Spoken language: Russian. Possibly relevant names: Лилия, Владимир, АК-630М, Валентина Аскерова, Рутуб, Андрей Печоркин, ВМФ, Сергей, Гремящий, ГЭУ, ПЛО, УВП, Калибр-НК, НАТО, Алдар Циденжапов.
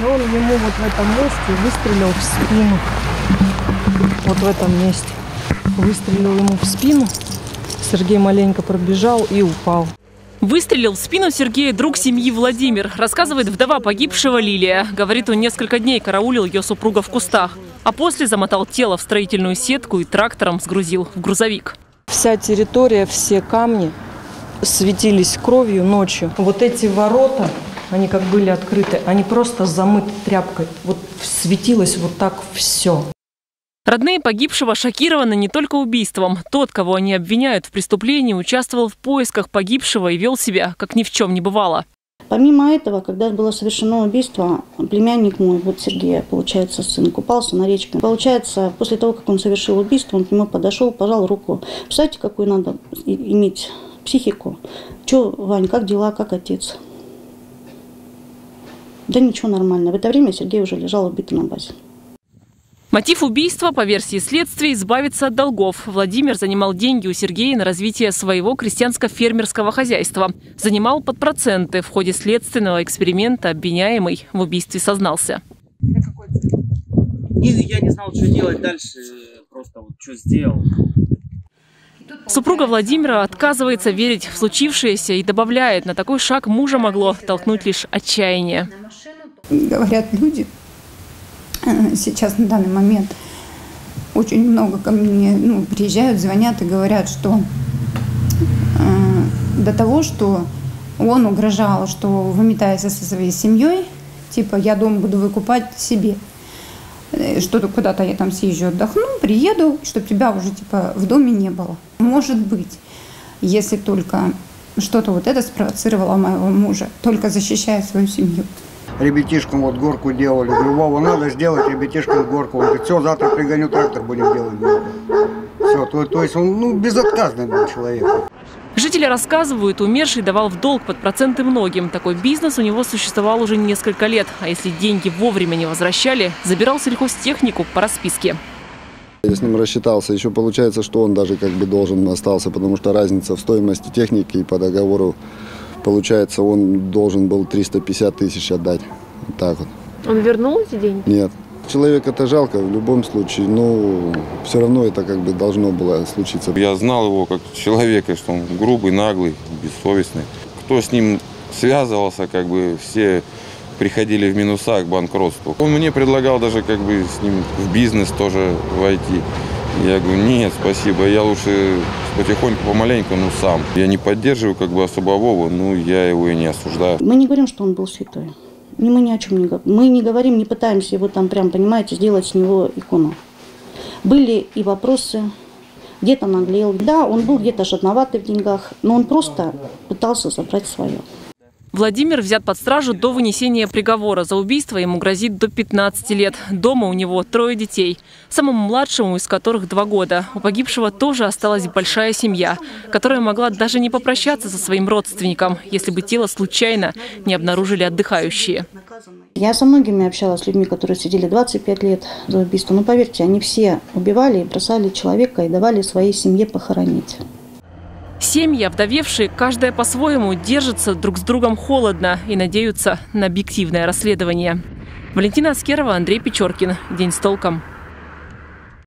И он ему вот в этом месте выстрелил в спину. Вот в этом месте. Выстрелил ему в спину. Сергей маленько пробежал и упал. Выстрелил в спину Сергея друг семьи Владимир, рассказывает вдова погибшего Лилия. Говорит, он несколько дней караулил ее супруга в кустах, а после замотал тело в строительную сетку и трактором сгрузил в грузовик. Вся территория, все камни светились кровью ночью. Вот эти ворота, они как были открыты, они просто замыты тряпкой. Вот светилось вот так все. Родные погибшего шокированы не только убийством. Тот, кого они обвиняют в преступлении, участвовал в поисках погибшего и вел себя, как ни в чем не бывало. Помимо этого, когда было совершено убийство, племянник мой, вот Сергей, получается, сын, купался на речке. Получается, после того, как он совершил убийство, он к нему подошел, пожал руку. Представляете, какую надо иметь психику? Че, Вань, как дела, как отец? Да ничего, нормально. В это время Сергей уже лежал убитый на базе. Мотив убийства, по версии следствия, избавиться от долгов. Владимир занимал деньги у Сергея на развитие своего крестьянско-фермерского хозяйства. Занимал под проценты. В ходе следственного эксперимента обвиняемый в убийстве сознался. Я не знал, что делать дальше, просто вот что сделал. Супруга Владимира отказывается верить в случившееся и добавляет, на такой шаг мужа могло толкнуть лишь отчаяние. Говорят люди... Сейчас на данный момент очень много ко мне приезжают, звонят и говорят, что до того, что он угрожал, что выметается со своей семьей, типа я дом буду выкупать себе, что-то куда-то я там съезжу, отдохну, приеду, чтобы тебя уже типа в доме не было. Может быть, если только что-то вот это спровоцировало моего мужа, только защищая свою семью. Ребятишкам вот горку делали. Любого надо сделать, ребятишкам горку. Он говорит, все, завтра пригоню трактор, будем делать. Все, то есть он безотказный был человек. Жители рассказывают, умерший давал в долг под проценты многим. Такой бизнес у него существовал уже несколько лет. А если деньги вовремя не возвращали, забирал сельхозтехнику по расписке. Я с ним рассчитался. Еще получается, что он даже как бы должен остался, потому что разница в стоимости техники и по договору. Получается, он должен был 350 тысяч отдать. Вот так вот. Он вернул эти деньги? Нет. Человека-то жалко в любом случае, но все равно это как бы должно было случиться. Я знал его как человека, что он грубый, наглый, бессовестный. Кто с ним связывался, как бы все приходили в минуса к банкротству. Он мне предлагал даже как бы с ним в бизнес тоже войти. Я говорю, нет, спасибо, я лучше потихоньку, помаленьку, сам. Я не поддерживаю как бы особо Вову, я его и не осуждаю. Мы не говорим, что он был святой. Мы ни о чем не говорим. Мы не говорим, не пытаемся его там прям, понимаете, сделать с него икону. Были и вопросы, где-то наглел. Да, он был где-то жадноватый в деньгах, но он просто пытался забрать свое. Владимир взят под стражу до вынесения приговора. За убийство ему грозит до 15 лет. Дома у него трое детей, самому младшему из которых 2 года. У погибшего тоже осталась большая семья, которая могла даже не попрощаться со своим родственником, если бы тело случайно не обнаружили отдыхающие. Я со многими общалась, с людьми, которые сидели 25 лет за убийство. Но поверьте, они все убивали и бросали человека и давали своей семье похоронить. Семьи, овдовевшие, каждая по-своему, держатся друг с другом холодно и надеются на объективное расследование. Валентина Аскерова, Андрей Печоркин. День с толком.